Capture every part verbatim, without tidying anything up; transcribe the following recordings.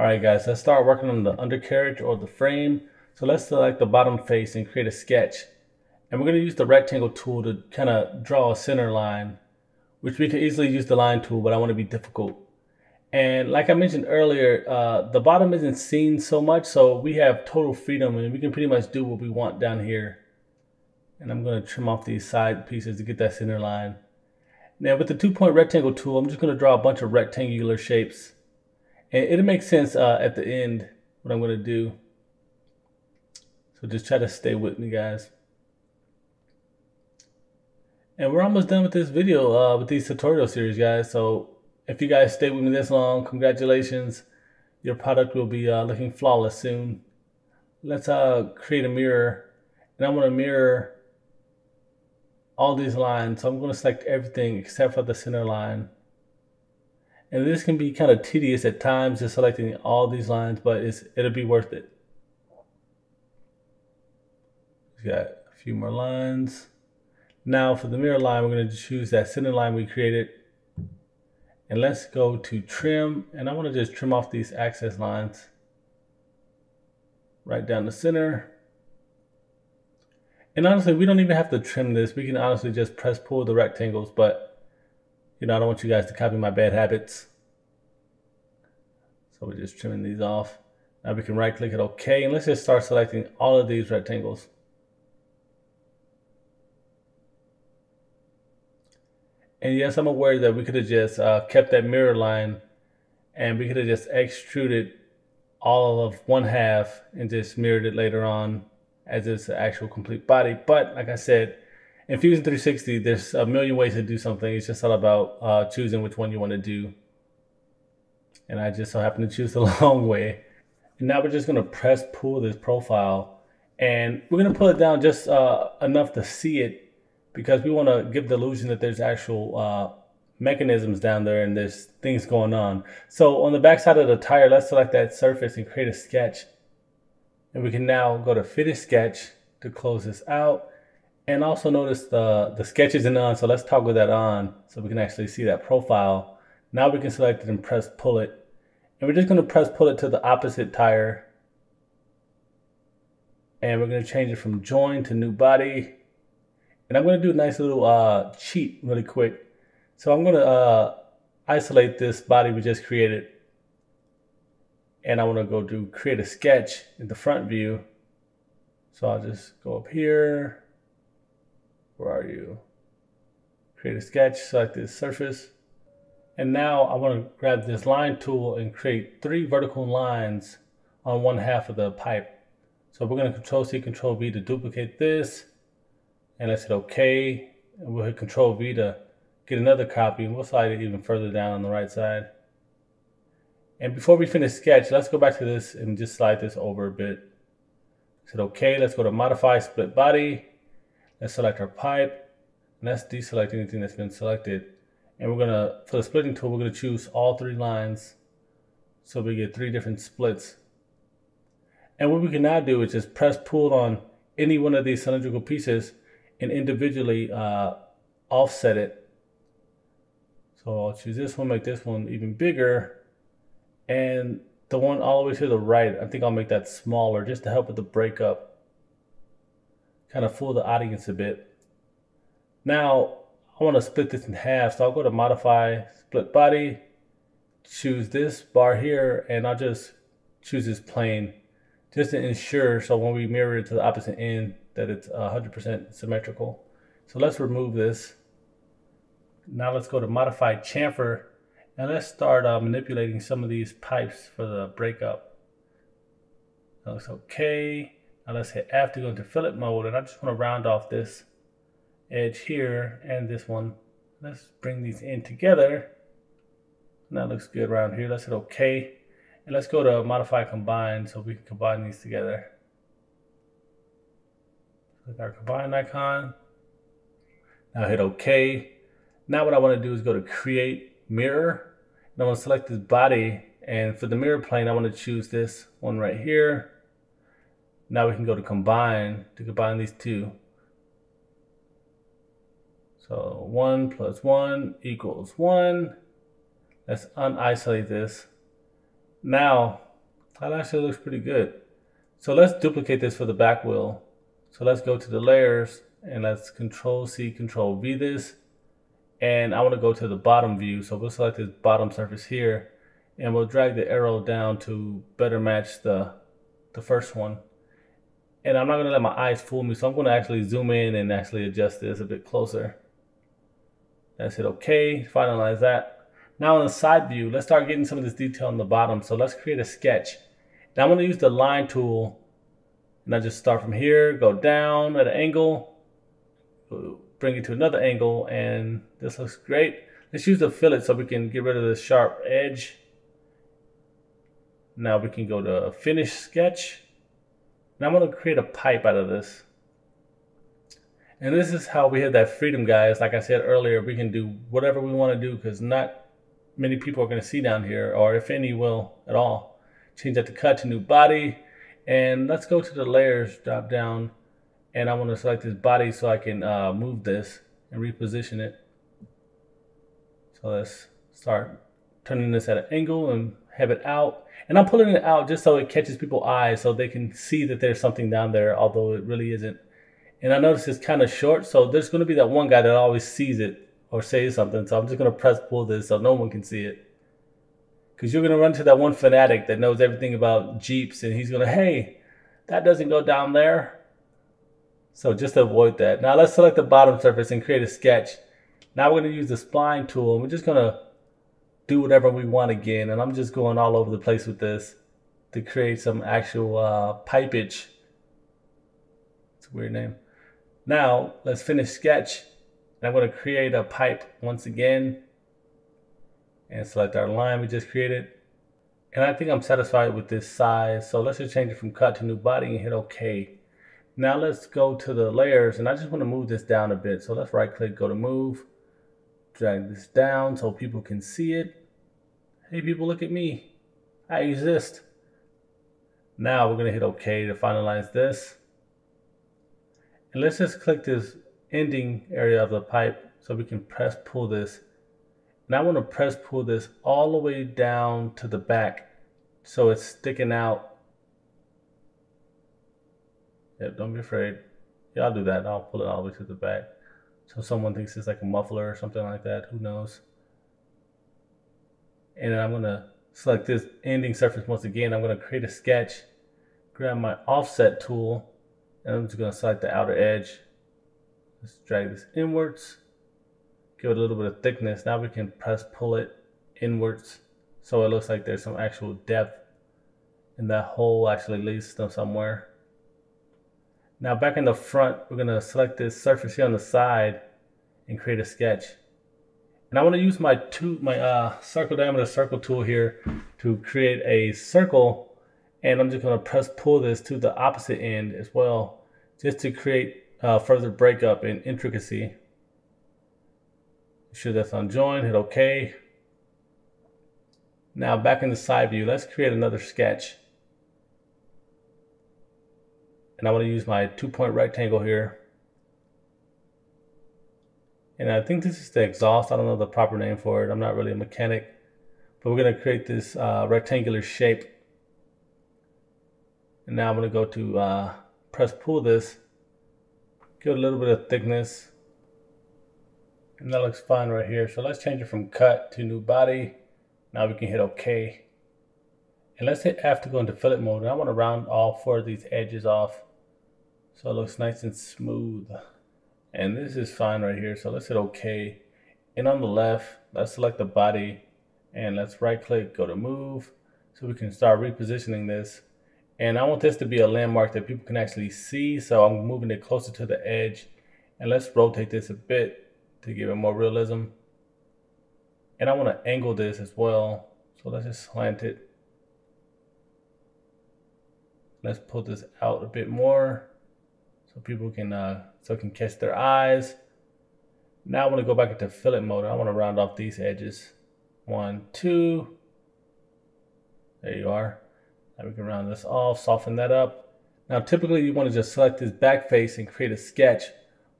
All right, guys, let's start working on the undercarriage or the frame. So let's select the bottom face and create a sketch. And we're going to use the rectangle tool to kind of draw a center line, which we could easily use the line tool, but I want to be difficult. And like I mentioned earlier, uh, the bottom isn't seen so much, so we have total freedom and we can pretty much do what we want down here. And I'm going to trim off these side pieces to get that center line. Now with the two-point rectangle tool, I'm just going to draw a bunch of rectangular shapes. And it'll make sense uh, at the end what I'm going to do. So just try to stay with me, guys. And we're almost done with this video, uh, with these tutorial series, guys. So if you guys stay with me this long, congratulations. Your product will be uh, looking flawless soon. Let's uh, create a mirror. And I'm going to mirror all these lines. So I'm going to select everything except for the center line. And this can be kind of tedious at times, just selecting all these lines, but it's, it'll be worth it. We've got a few more lines. Now for the mirror line, we're going to choose that center line we created. And let's go to trim. And I want to just trim off these access lines right down the center. And honestly, we don't even have to trim this. We can honestly just press pull the rectangles, but you know, I don't want you guys to copy my bad habits. So we're just trimming these off. Now we can right click it, OK, and let's just start selecting all of these rectangles. And yes, I'm aware that we could have just uh, kept that mirror line and we could have just extruded all of one half and just mirrored it later on as it's the actual complete body. But like I said, in Fusion three sixty, there's a million ways to do something. It's just all about uh, choosing which one you want to do. And I just so happen to choose the long way. And now we're just going to press pull this profile. And we're going to pull it down just uh, enough to see it, because we want to give the illusion that there's actual uh, mechanisms down there and there's things going on. So on the back side of the tire, let's select that surface and create a sketch. And we can now go to Finish Sketch to close this out. And also notice the, the sketch isn't on, so let's toggle that on so we can actually see that profile. Now we can select it and press pull it. And we're just going to press pull it to the opposite tire. And we're going to change it from join to new body. And I'm going to do a nice little uh, cheat really quick. So I'm going to uh, isolate this body we just created. And I want to go to create a sketch in the front view. So I'll just go up here. Where are you? Create a sketch, select this surface. And now I want to grab this line tool and create three vertical lines on one half of the pipe. So we're going to control C, control V to duplicate this. And let's hit OK. And we'll hit control V to get another copy. And we'll slide it even further down on the right side. And before we finish sketch, let's go back to this and just slide this over a bit. Let's hit OK. Let's go to modify split body. Let's select our pipe, and let's deselect anything that's been selected. And we're gonna, for the splitting tool, we're gonna choose all three lines so we get three different splits. And what we can now do is just press pull on any one of these cylindrical pieces and individually uh, offset it. So I'll choose this one, make this one even bigger, and the one all the way to the right, I think I'll make that smaller just to help with the breakup. Kind of fool the audience a bit. Now, I want to split this in half, so I'll go to modify, split body, choose this bar here, and I'll just choose this plane, just to ensure, so when we mirror it to the opposite end, that it's one hundred percent symmetrical. So let's remove this. Now let's go to modify chamfer, and let's start uh, manipulating some of these pipes for the breakup. That looks okay. Now let's hit F to go into fillet mode, and I just want to round off this edge here and this one. Let's bring these in together. And that looks good around here. Let's hit OK. And let's go to modify combine so we can combine these together. Click our combine icon. Now hit OK. Now what I want to do is go to create mirror. And I want to select this body. And for the mirror plane, I want to choose this one right here. Now we can go to combine, to combine these two. So one plus one equals one. Let's unisolate this. Now That actually looks pretty good. So let's duplicate this for the back wheel. So let's go to the layers and let's control C, control V this. And I want to go to the bottom view. So we'll select this bottom surface here and we'll drag the arrow down to better match the, the first one. And I'm not going to let my eyes fool me. So I'm going to actually zoom in and actually adjust this a bit closer. Let's hit OK, finalize that. Now on the side view, let's start getting some of this detail on the bottom. So let's create a sketch. Now I'm going to use the line tool and I just start from here, go down at an angle, bring it to another angle, and this looks great. Let's use the fillet so we can get rid of the sharp edge. Now we can go to finish sketch. Now I'm going to create a pipe out of this. And this is how we have that freedom, guys. Like I said earlier, we can do whatever we want to do because not many people are going to see down here, or if any will at all. Change that to cut to new body. And let's go to the layers, drop down. And I want to select this body so I can uh, move this and reposition it. So let's start turning this at an angle and have it out. And I'm pulling it out just so it catches people's eyes so they can see that there's something down there, although it really isn't. And I notice it's kind of short, so there's going to be that one guy that always sees it or says something. So I'm just going to press pull this so no one can see it. Because you're going to run to that one fanatic that knows everything about Jeeps and he's going to, hey, that doesn't go down there. So just to avoid that. Now let's select the bottom surface and create a sketch. Now we're going to use the spline tool and we're just going to do whatever we want again. And I'm just going all over the place with this to create some actual uh, pipage. It's a weird name. Now let's finish sketch. And I'm going to create a pipe once again and select our line we just created. And I think I'm satisfied with this size. So let's just change it from cut to new body and hit OK. Now let's go to the layers and I just want to move this down a bit. So let's right click, go to move, drag this down so people can see it. Hey people, look at me. I exist. Now we're going to hit OK to finalize this. And let's just click this ending area of the pipe so we can press pull this. And I want to press pull this all the way down to the back so it's sticking out. Yep, don't be afraid. Yeah, I'll do that. I'll pull it all the way to the back. So someone thinks it's like a muffler or something like that. Who knows? And then I'm going to select this ending surface once again. I'm going to create a sketch. Grab my offset tool. And I'm just going to select the outer edge. Let's drag this inwards. Give it a little bit of thickness. Now we can press pull it inwards. So it looks like there's some actual depth. And that hole actually leads them somewhere. Now back in the front, we're going to select this surface here on the side and create a sketch. And I want to use my two, my uh, circle diameter circle tool here to create a circle. And I'm just going to press pull this to the opposite end as well, just to create uh, further breakup and intricacy. Make sure that's unjoined, hit OK. Now back in the side view, let's create another sketch. And I want to use my two-point rectangle here. And I think this is the exhaust. I don't know the proper name for it. I'm not really a mechanic. But we're going to create this uh, rectangular shape. And now I'm going to go to uh, press pull this. Give it a little bit of thickness. And that looks fine right here. So let's change it from cut to new body. Now we can hit OK. And let's hit F to go into fillet mode. And I want to round all four of these edges off. So it looks nice and smooth. And this is fine right here. So let's hit OK. And on the left, let's select the body. And let's right click, go to move. So we can start repositioning this. And I want this to be a landmark that people can actually see. So I'm moving it closer to the edge. And let's rotate this a bit to give it more realism. And I want to angle this as well. So let's just slant it. Let's pull this out a bit more so people can uh, so it can catch their eyes. Now I want to go back into fillet mode. I want to round off these edges. One, two. There you are. Now we can round this off, soften that up. Now typically you want to just select this back face and create a sketch.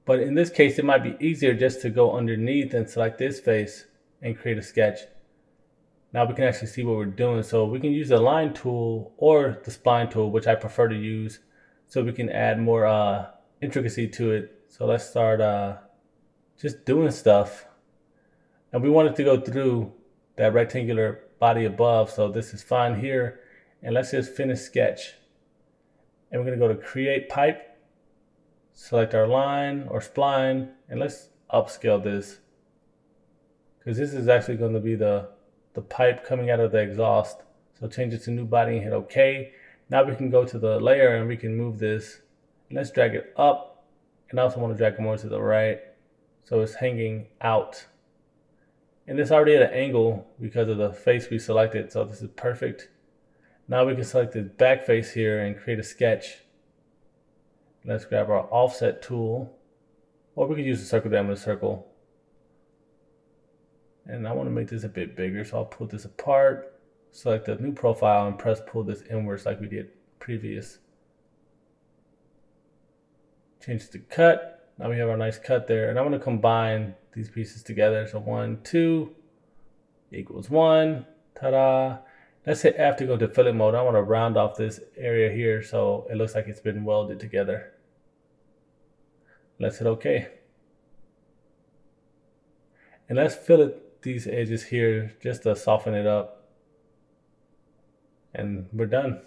But in this case, it might be easier just to go underneath and select this face and create a sketch. Now we can actually see what we're doing. So we can use the line tool or the spline tool, which I prefer to use, so we can add more uh, intricacy to it. So let's start uh, just doing stuff. And we wanted to go through that rectangular body above. So this is fine here. And let's just finish sketch. And we're gonna go to create pipe, select our line or spline, and let's upscale this, because this is actually going to be the, the pipe coming out of the exhaust. So change it to new body and hit OK. Now we can go to the layer and we can move this. And let's drag it up. And I also want to drag it more to the right, so it's hanging out. And it's already at an angle because of the face we selected, so this is perfect. Now we can select the back face here and create a sketch. Let's grab our offset tool, or we could use the circle diameter circle. And I want to make this a bit bigger, so I'll pull this apart, select the new profile, and press pull this inwards like we did previous. Change to cut. Now we have our nice cut there, and I'm going to combine these pieces together. So one, two equals one. Ta-da! Let's hit F to go to fillet mode. I want to round off this area here so it looks like it's been welded together. Let's hit OK. And let's fillet these edges here just to soften it up. And we're done.